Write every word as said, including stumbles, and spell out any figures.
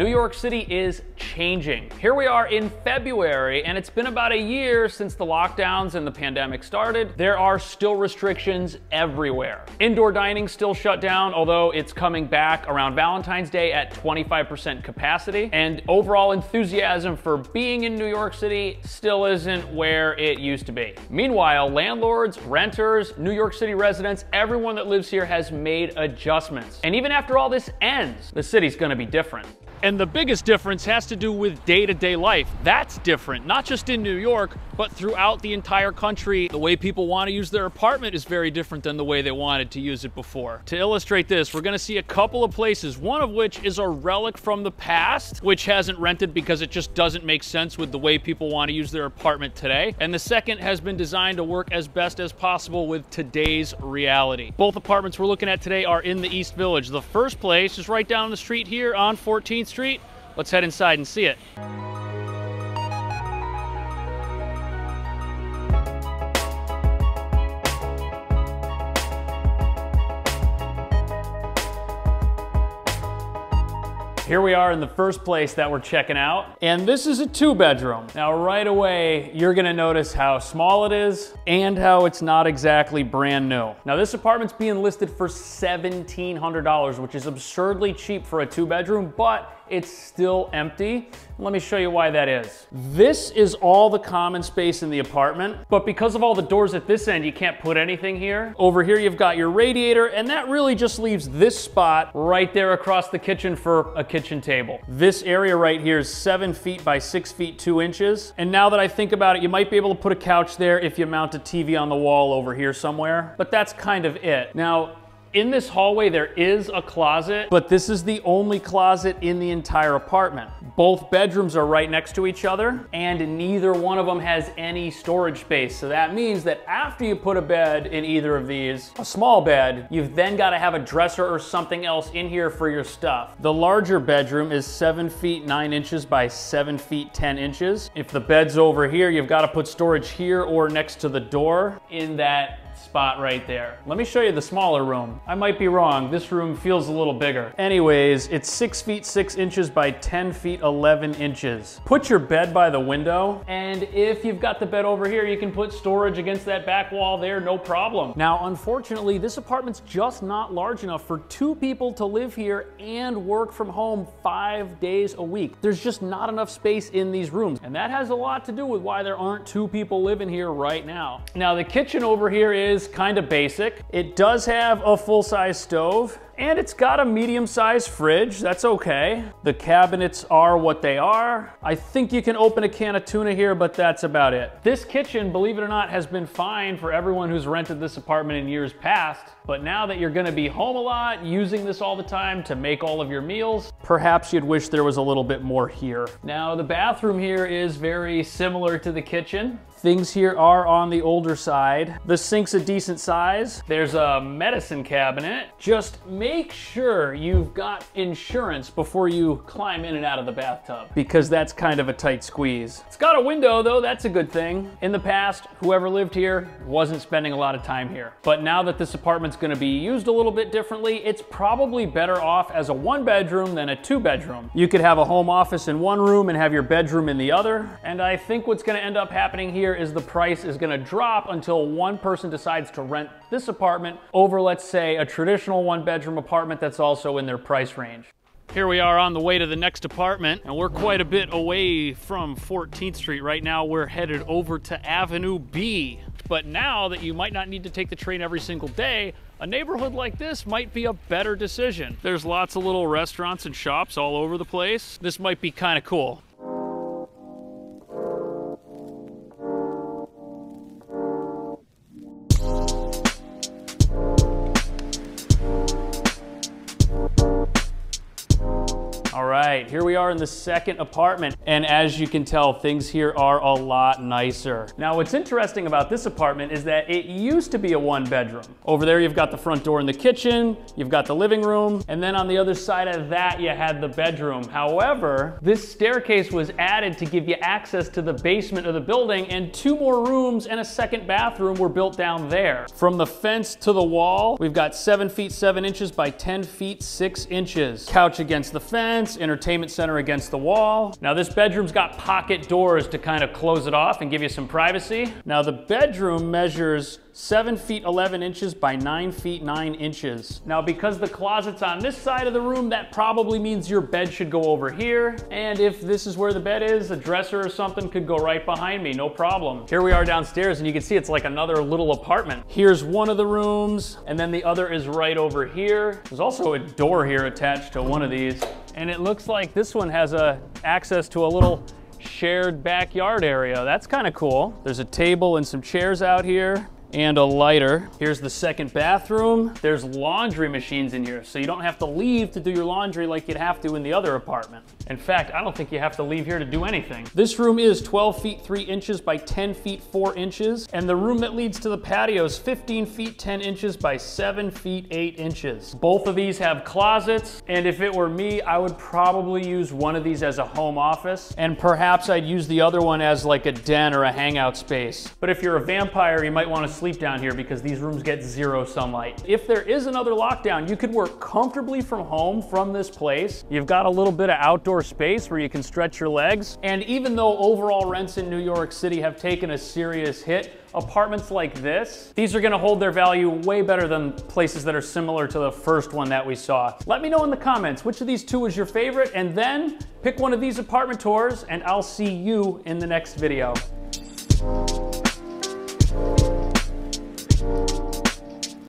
New York City is changing. Here we are in February, and it's been about a year since the lockdowns and the pandemic started. There are still restrictions everywhere. Indoor dining still shut down, although it's coming back around Valentine's Day at twenty-five percent capacity. And overall enthusiasm for being in New York City still isn't where it used to be. Meanwhile, landlords, renters, New York City residents, everyone that lives here has made adjustments. And even after all this ends, the city's gonna be different. And the biggest difference has to do with day-to-day life. That's different, not just in New York, but throughout the entire country. The way people want to use their apartment is very different than the way they wanted to use it before. To illustrate this, we're going to see a couple of places, one of which is a relic from the past, which hasn't rented because it just doesn't make sense with the way people want to use their apartment today. And the second has been designed to work as best as possible with today's reality. Both apartments we're looking at today are in the East Village. The first place is right down the street here on fourteenth Street. Let's head inside and see it. Here we are in the first place that we're checking out, and this is a two bedroom. Now right away, you're gonna notice how small it is and how it's not exactly brand new. Now this apartment's being listed for seventeen hundred dollars, which is absurdly cheap for a two bedroom, but it's still empty. Let me show you why that is. This is all the common space in the apartment, but because of all the doors at this end, you can't put anything here. Over here, you've got your radiator, and that really just leaves this spot right there across the kitchen for a kitchen table. This area right here is seven feet by six feet, two inches. And now that I think about it, you might be able to put a couch there if you mount a T V on the wall over here somewhere, but that's kind of it. Now, in this hallway, there is a closet, but this is the only closet in the entire apartment. Both bedrooms are right next to each other, and neither one of them has any storage space. So that means that after you put a bed in either of these, a small bed, you've then got to have a dresser or something else in here for your stuff. The larger bedroom is seven feet, nine inches by seven feet, ten inches. If the bed's over here, you've got to put storage here or next to the door in that spot right there. Let me show you the smaller room. I might be wrong. This room feels a little bigger. Anyways, it's six feet, six inches by ten feet, eleven inches. Put your bed by the window. And if you've got the bed over here, you can put storage against that back wall there, no problem. Now, unfortunately, this apartment's just not large enough for two people to live here and work from home five days a week. There's just not enough space in these rooms. And that has a lot to do with why there aren't two people living here right now. Now, the kitchen over here is is kind of basic. It does have a full-size stove, and it's got a medium-sized fridge. That's okay. The cabinets are what they are. I think you can open a can of tuna here, but that's about it. This kitchen, believe it or not, has been fine for everyone who's rented this apartment in years past, but now that you're gonna be home a lot, using this all the time to make all of your meals, perhaps you'd wish there was a little bit more here. Now, the bathroom here is very similar to the kitchen. Things here are on the older side. The sink's a decent size. There's a medicine cabinet. Just make sure you've got insurance before you climb in and out of the bathtub, because that's kind of a tight squeeze. It's got a window though, that's a good thing. In the past, whoever lived here wasn't spending a lot of time here. But now that this apartment's gonna be used a little bit differently, it's probably better off as a one bedroom than a two bedroom. You could have a home office in one room and have your bedroom in the other. And I think what's gonna end up happening here is the price is gonna drop until one person decides to rent this apartment over, let's say, a traditional one bedroom apartment that's also in their price range. Here we are on the way to the next apartment, and we're quite a bit away from fourteenth Street. Right now we're headed over to Avenue B. But now that you might not need to take the train every single day, a neighborhood like this might be a better decision. There's lots of little restaurants and shops all over the place. This might be kind of cool. Here we are in the second apartment, and as you can tell, things here are a lot nicer. Now, what's interesting about this apartment is that it used to be a one bedroom. Over there, you've got the front door in the kitchen, you've got the living room, and then on the other side of that, you had the bedroom. However, this staircase was added to give you access to the basement of the building, and two more rooms and a second bathroom were built down there. From the fence to the wall, we've got seven feet, seven inches by ten feet, six inches. Couch against the fence, entertainment entertainment center against the wall. Now this bedroom's got pocket doors to kind of close it off and give you some privacy. Now the bedroom measures seven feet eleven inches by nine feet nine inches. Now because the closet's on this side of the room, that probably means your bed should go over here. And if this is where the bed is, a dresser or something could go right behind me, no problem. Here we are downstairs and you can see it's like another little apartment. Here's one of the rooms and then the other is right over here. There's also a door here attached to one of these. And it looks like this one has a access to a little shared backyard area. That's kind of cool. There's a table and some chairs out here and a lighter. Here's the second bathroom. There's laundry machines in here, so you don't have to leave to do your laundry like you'd have to in the other apartment. In fact, I don't think you have to leave here to do anything. This room is twelve feet three inches by ten feet four inches, and the room that leads to the patio is fifteen feet ten inches by seven feet eight inches. Both of these have closets, and if it were me, I would probably use one of these as a home office, and perhaps I'd use the other one as like a den or a hangout space. But if you're a vampire, you might want to sleep down here because these rooms get zero sunlight. If there is another lockdown, you could work comfortably from home from this place. You've got a little bit of outdoor space where you can stretch your legs. And even though overall rents in New York City have taken a serious hit, apartments like this, these are gonna hold their value way better than places that are similar to the first one that we saw. Let me know in the comments which of these two was your favorite, and then pick one of these apartment tours, and I'll see you in the next video.